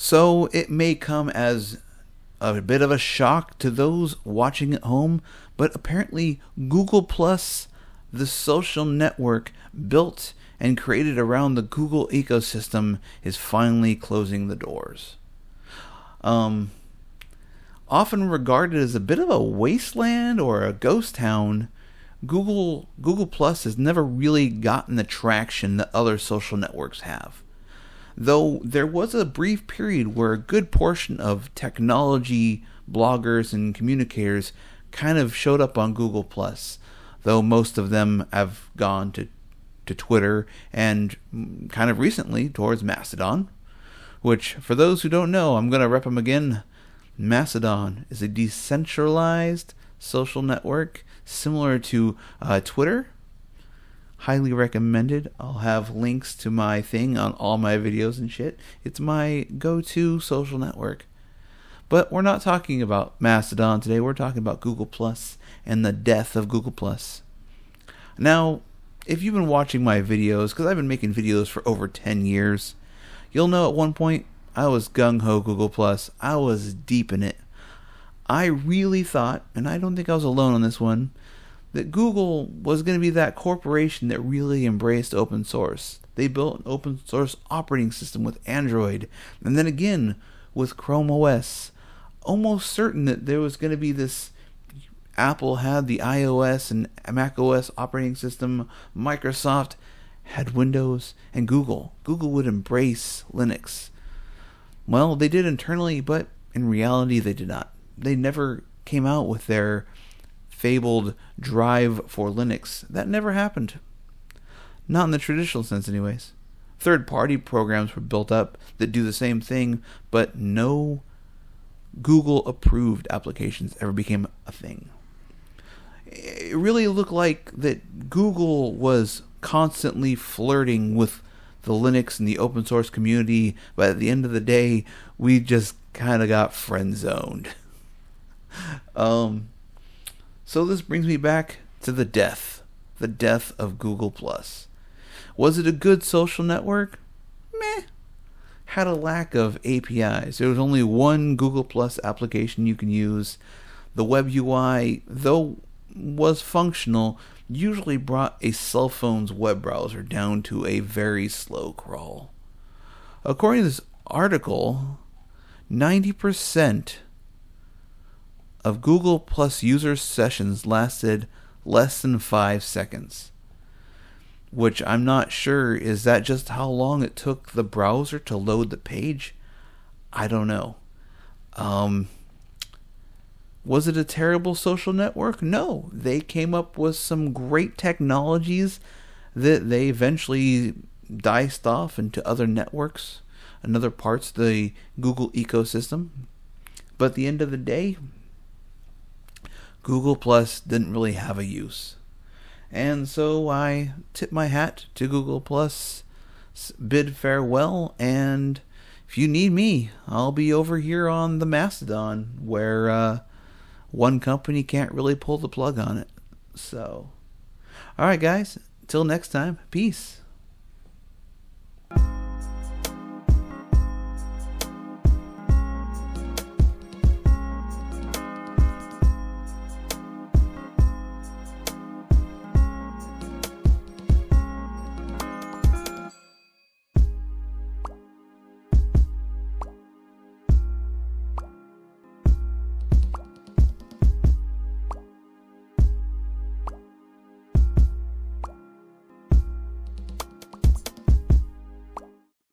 So it may come as a bit of a shock to those watching at home, but apparently Google Plus, the social network built and created around the Google ecosystem, is finally closing the doors. Often regarded as a bit of a wasteland or a ghost town, Google Plus has never really gotten the traction that other social networks have. Though there was a brief period where a good portion of technology bloggers and communicators kind of showed up on Google Plus, though most of them have gone to Twitter and kind of recently towards Mastodon, which, for those who don't know, I'm going to rep them again. Mastodon is a decentralized social network similar to Twitter. Highly recommended. I'll have links to my thing on all my videos and shit. It's my go-to social network. But we're not talking about Mastodon today. We're talking about Google Plus and the death of Google Plus. Now, if you've been watching my videos, because I've been making videos for over 10 years, you'll know at one point I was gung-ho Google Plus. I was deep in it. I really thought, and I don't think I was alone on this one, that Google was going to be that corporation that really embraced open source. They built an open source operating system with Android, and then again with Chrome OS. Almost certain that there was going to be this. Apple had the iOS and macOS operating system. Microsoft had Windows, and Google would embrace Linux. Well, they did internally, but in reality they did not. They never came out with their fabled drive for Linux. That never happened. Not in the traditional sense anyways. Third-party programs were built up that do the same thing, but no Google-approved applications ever became a thing. It really looked like that Google was constantly flirting with the Linux and the open source community, but at the end of the day, we just kind of got friend-zoned. So this brings me back to the death of Google+. Was it a good social network? Meh. Had a lack of APIs. There was only one Google+ application you can use. The web UI, though was functional, usually brought a cell phone's web browser down to a very slow crawl. According to this article, 90% of Google Plus user sessions lasted less than 5 seconds, which I'm not sure, is that just how long it took the browser to load the page? I don't know. Was it a terrible social network? No. They came up with some great technologies that they eventually diced off into other networks and other parts of the Google ecosystem. But at the end of the day, Google Plus didn't really have a use. And so I tip my hat to Google Plus, bid farewell, and if you need me, I'll be over here on the Mastodon where one company can't really pull the plug on it. So, all right, guys, till next time, peace.